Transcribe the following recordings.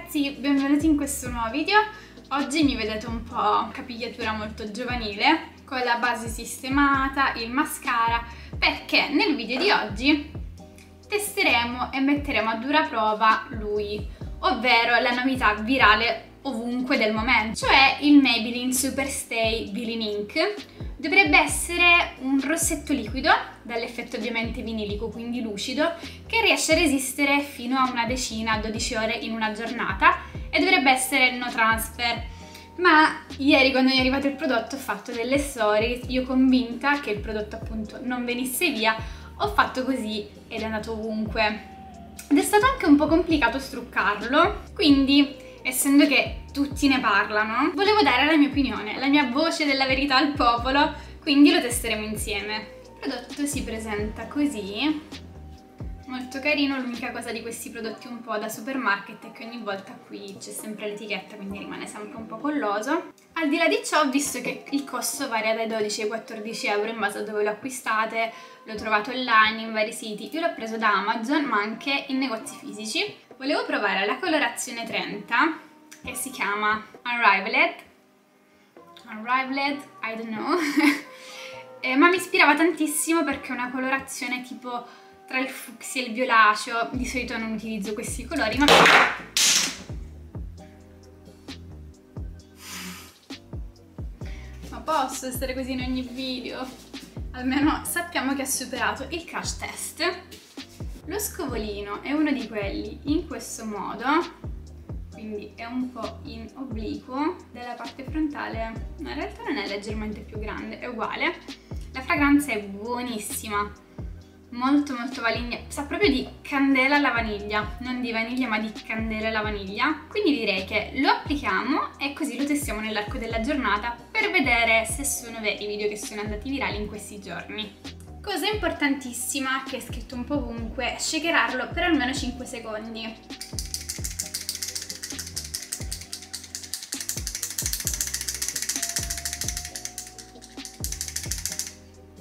ragazzi, benvenuti in questo nuovo video. Oggi mi vedete un po' capigliatura molto giovanile, con la base sistemata, il mascara, perché nel video di oggi testeremo e metteremo a dura prova lui, ovvero la novità virale ovunque del momento, cioè il Maybelline Superstay Vinyl Ink. Dovrebbe essere un rossetto liquido, dall'effetto ovviamente vinilico, quindi lucido, che riesce a resistere fino a una decina, 12 ore in una giornata, e dovrebbe essere no transfer. Ma ieri, quando mi è arrivato il prodotto, ho fatto delle stories, io convinta che il prodotto appunto non venisse via, ho fatto così ed è andato ovunque. Ed è stato anche un po' complicato struccarlo, quindi, essendo che tutti ne parlano, volevo dare la mia opinione, la mia voce della verità al popolo, quindi lo testeremo insieme. Il prodotto si presenta così, molto carino. L'unica cosa di questi prodotti un po' da supermarket è che ogni volta qui c'è sempre l'etichetta, quindi rimane sempre un po' colloso. Al di là di ciò, visto che il costo varia dai 12 ai 14 euro in base a dove lo acquistate, l'ho trovato online, in vari siti, io l'ho preso da Amazon ma anche in negozi fisici. Volevo provare la colorazione 30, che si chiama Unrivaled, I don't know, ma mi ispirava tantissimo perché è una colorazione tipo tra il fucsia e il violaceo. Di solito non utilizzo questi colori, ma posso essere così in ogni video? Almeno sappiamo che ha superato il crash test. Lo scovolino è uno di quelli in questo modo, quindi è un po' in obliquo, dalla parte frontale, ma in realtà non è leggermente più grande, è uguale. La fragranza è buonissima, molto molto vaniglia, sa proprio di candela alla vaniglia, non di vaniglia ma di candela alla vaniglia. Quindi direi che lo applichiamo e così lo testiamo nell'arco della giornata per vedere se sono veri i video che sono andati virali in questi giorni. Cosa importantissima, che è scritto un po' ovunque, è shakerarlo per almeno 5 secondi.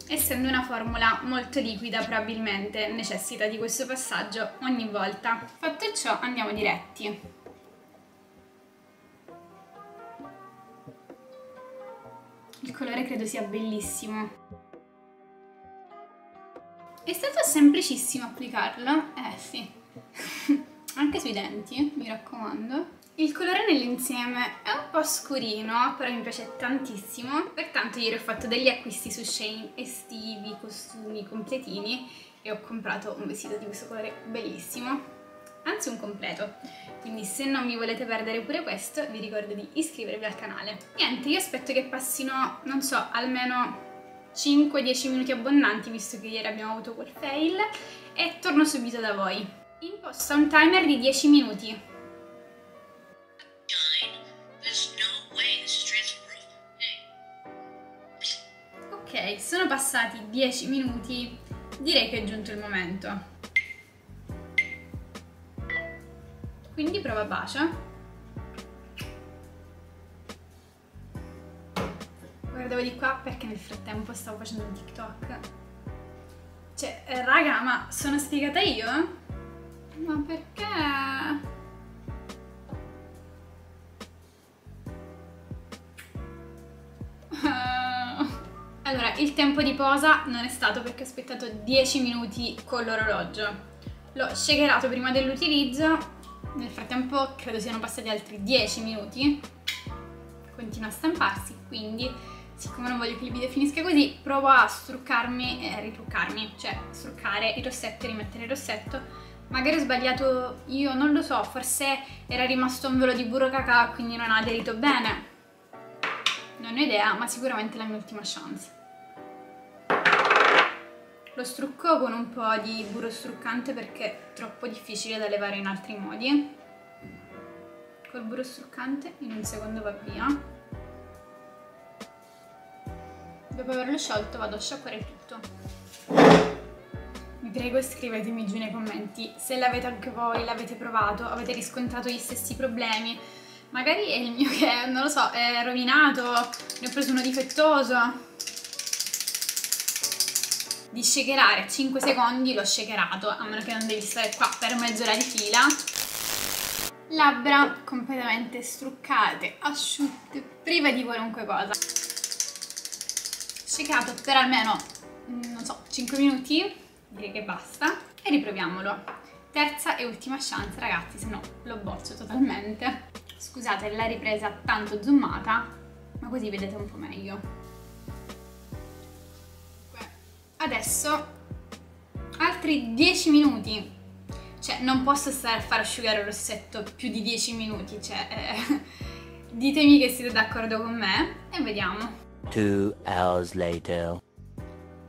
Essendo una formula molto liquida, probabilmente necessita di questo passaggio ogni volta. Fatto ciò, andiamo diretti. Il colore credo sia bellissimo. È stato semplicissimo applicarlo, eh sì, anche sui denti, mi raccomando. Il colore nell'insieme è un po' scurino, però mi piace tantissimo, pertanto ieri ho fatto degli acquisti su Shein estivi, costumi, completini, e ho comprato un vestito di questo colore bellissimo, anzi un completo, quindi se non mi volete perdere pure questo vi ricordo di iscrivervi al canale. Niente, io aspetto che passino, non so, almeno 5-10 minuti abbondanti, visto che ieri abbiamo avuto quel fail, e torno subito da voi. Imposta un timer di 10 minuti. Ok, sono passati 10 minuti, direi che è giunto il momento. Quindi prova bacio. Guardavo di qua perché nel frattempo stavo facendo un TikTok. Cioè, raga, ma sono sfigata io? Ma perché? Allora, il tempo di posa non è stato perché ho aspettato 10 minuti con l'orologio. L'ho shakerato prima dell'utilizzo, nel frattempo credo siano passati altri 10 minuti. Continua a stamparsi, quindi, siccome non voglio che il video finisca così, provo a struccarmi e a ritruccarmi, cioè struccare il rossetto e rimettere il rossetto. Magari ho sbagliato io, non lo so, forse era rimasto un velo di burro cacao, quindi non ha aderito bene, non ho idea, ma sicuramente è la mia ultima chance. Lo strucco con un po' di burro struccante perché è troppo difficile da levare in altri modi. Col burro struccante in un secondo va via. Dopo averlo sciolto vado a sciacquare tutto. Vi prego, scrivetemi giù nei commenti se l'avete anche voi, l'avete provato, avete riscontrato gli stessi problemi. Magari è il mio che, non lo so, è rovinato, ne ho preso uno difettoso. Di shakerare 5 secondi l'ho shakerato, a meno che non devi stare qua per mezz'ora di fila. labbra completamente struccate, asciutte, prive di qualunque cosa. Shakato per almeno, non so, 5 minuti, direi che basta, e riproviamolo. Terza e ultima chance ragazzi, se no lo boccio totalmente. Scusate la ripresa tanto zoomata, ma così vedete un po' meglio. Adesso altri 10 minuti. Cioè non posso stare a far asciugare il rossetto più di 10 minuti, cioè ditemi che siete d'accordo con me e vediamo. 2 hours later.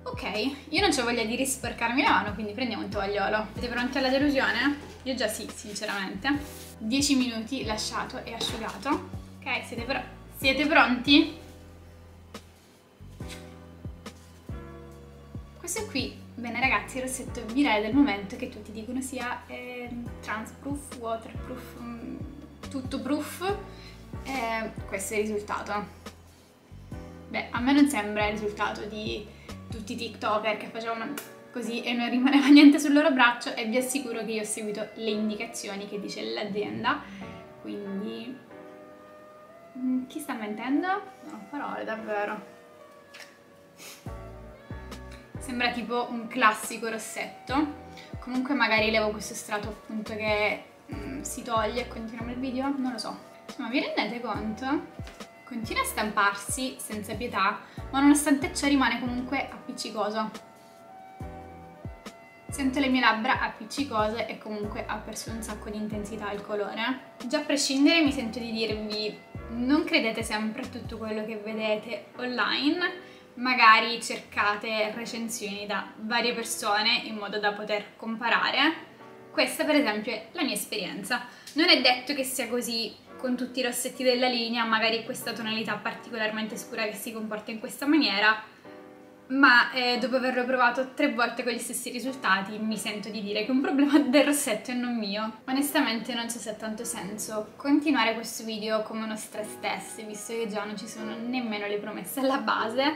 Ok, io non c'ho voglia di risporcarmi la mano, quindi prendiamo un tovagliolo. Siete pronti alla delusione? Io già sì, sinceramente. 10 minuti lasciato e asciugato. Ok, siete pronti? Questo qui, bene ragazzi, il rossetto virale del momento che tutti dicono sia transproof, waterproof, tutto proof. Questo è il risultato. Beh, a me non sembra il risultato di tutti i tiktoker che facevano così e non rimaneva niente sul loro braccio, e vi assicuro che io ho seguito le indicazioni che dice l'azienda, quindi chi sta mentendo? Non ho parole davvero. Sembra tipo un classico rossetto. Comunque magari levo questo strato appunto che si toglie e continuiamo il video, non lo so. Insomma, vi rendete conto? Continua a stamparsi senza pietà, ma nonostante ciò rimane comunque appiccicoso. Sento le mie labbra appiccicose e comunque ha perso un sacco di intensità il colore. Già a prescindere mi sento di dirvi, non credete sempre a tutto quello che vedete online, magari cercate recensioni da varie persone in modo da poter comparare. Questa per esempio è la mia esperienza. Non è detto che sia così con tutti i rossetti della linea, magari questa tonalità particolarmente scura che si comporta in questa maniera, ma dopo averlo provato 3 volte con gli stessi risultati mi sento di dire che è un problema del rossetto e non mio. Onestamente non so se ha tanto senso continuare questo video come uno stress test, visto che già non ci sono nemmeno le promesse alla base,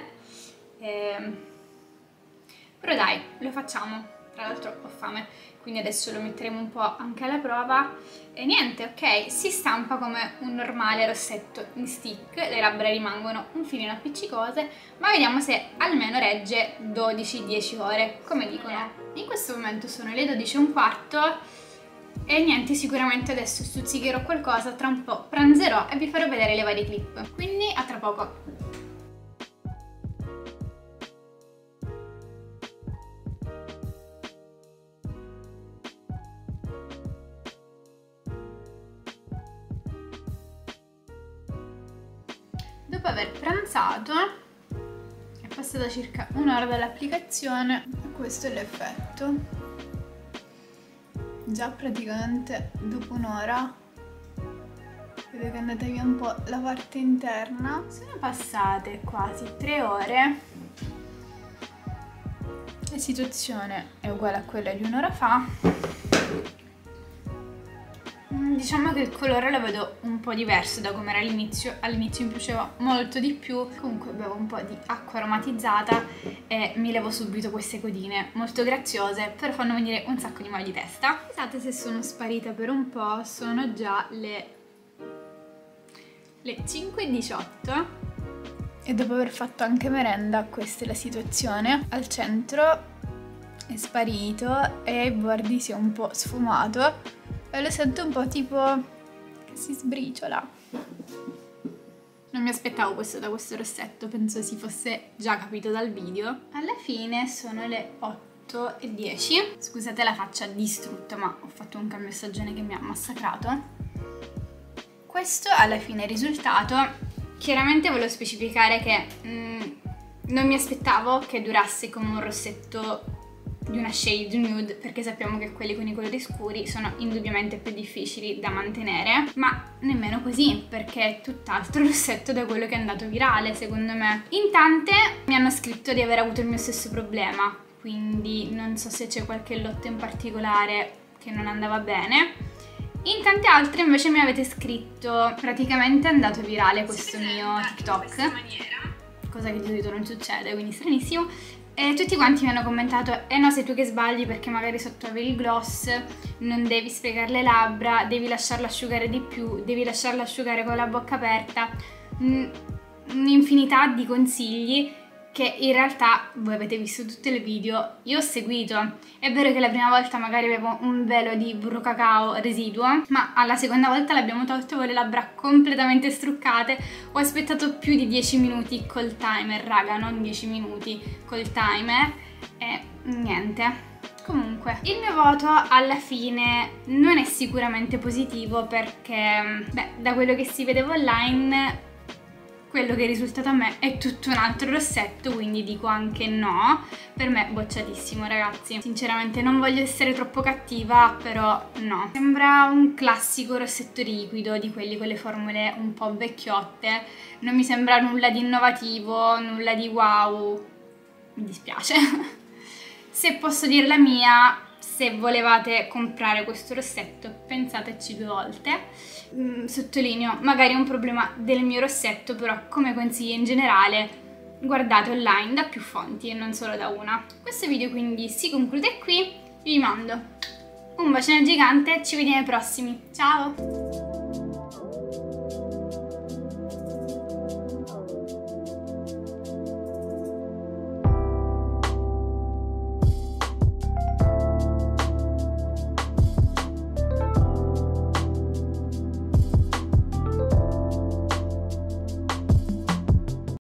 però dai, lo facciamo. Tra l'altro ho fame, quindi adesso lo metteremo un po' anche alla prova. E niente, ok, si stampa come un normale rossetto in stick, le labbra rimangono un filino appiccicose, ma vediamo se almeno regge 12-10 ore, come dicono. In questo momento sono le 12:15 e niente, sicuramente adesso stuzzicherò qualcosa, tra un po' pranzerò e vi farò vedere le varie clip. Quindi a tra poco. Dopo aver pranzato, è passata circa 1 ora dall'applicazione, questo è l'effetto. Già praticamente dopo 1 ora vedo che è andata via un po' la parte interna. Sono passate quasi 3 ore, la situazione è uguale a quella di 1 ora fa. Diciamo che il colore lo vedo un po' diverso da come era all'inizio. All'inizio mi piaceva molto di più. Comunque bevo un po' di acqua aromatizzata e mi levo subito queste codine molto graziose, però fanno venire un sacco di mal di testa. Scusate se sono sparita per un po', sono già le 5:18 e dopo aver fatto anche merenda questa è la situazione. Al centro è sparito e ai bordi si è un po' sfumato e lo sento un po' tipo che si sbriciola. Non mi aspettavo questo da questo rossetto, penso si fosse già capito dal video. Alla fine sono le 8:10. Scusate la faccia distrutta, ma ho fatto un cambio stagione che mi ha massacrato. Questo alla fine è il risultato. Chiaramente volevo specificare che non mi aspettavo che durasse come un rossetto di una shade nude, perché sappiamo che quelli con i colori scuri sono indubbiamente più difficili da mantenere, ma nemmeno così, perché è tutt'altro rossetto da quello che è andato virale secondo me. In tante mi hanno scritto di aver avuto il mio stesso problema, quindi non so se c'è qualche lotto in particolare che non andava bene. In tante altre invece mi avete scritto praticamente è andato virale questo mio TikTok, cosa che di solito non succede, quindi stranissimo. E tutti quanti mi hanno commentato: eh no, sei tu che sbagli, perché magari sotto avevi il gloss, non devi spiegare le labbra, devi lasciarlo asciugare di più, devi lasciarlo asciugare con la bocca aperta. Un'infinità di consigli che in realtà voi avete visto tutti i video, io ho seguito. È vero che la prima volta magari avevo un velo di burro cacao residuo, ma alla seconda volta l'abbiamo tolto con le labbra completamente struccate. Ho aspettato più di 10 minuti col timer, raga, non 10 minuti col timer, e niente. Comunque, il mio voto alla fine non è sicuramente positivo perché, beh, da quello che si vedeva online, quello che è risultato a me è tutto un altro rossetto, quindi dico anche no. Per me bocciatissimo, ragazzi. Sinceramente non voglio essere troppo cattiva, però no. Sembra un classico rossetto liquido, di quelli con le formule un po' vecchiotte. Non mi sembra nulla di innovativo, nulla di wow. Mi dispiace. Se posso dire la mia, se volevate comprare questo rossetto, pensateci due volte. Sottolineo, magari è un problema del mio rossetto, però come consiglio in generale guardate online da più fonti e non solo da una. Questo video quindi si conclude qui, vi mando un bacione gigante, ci vediamo ai prossimi, ciao!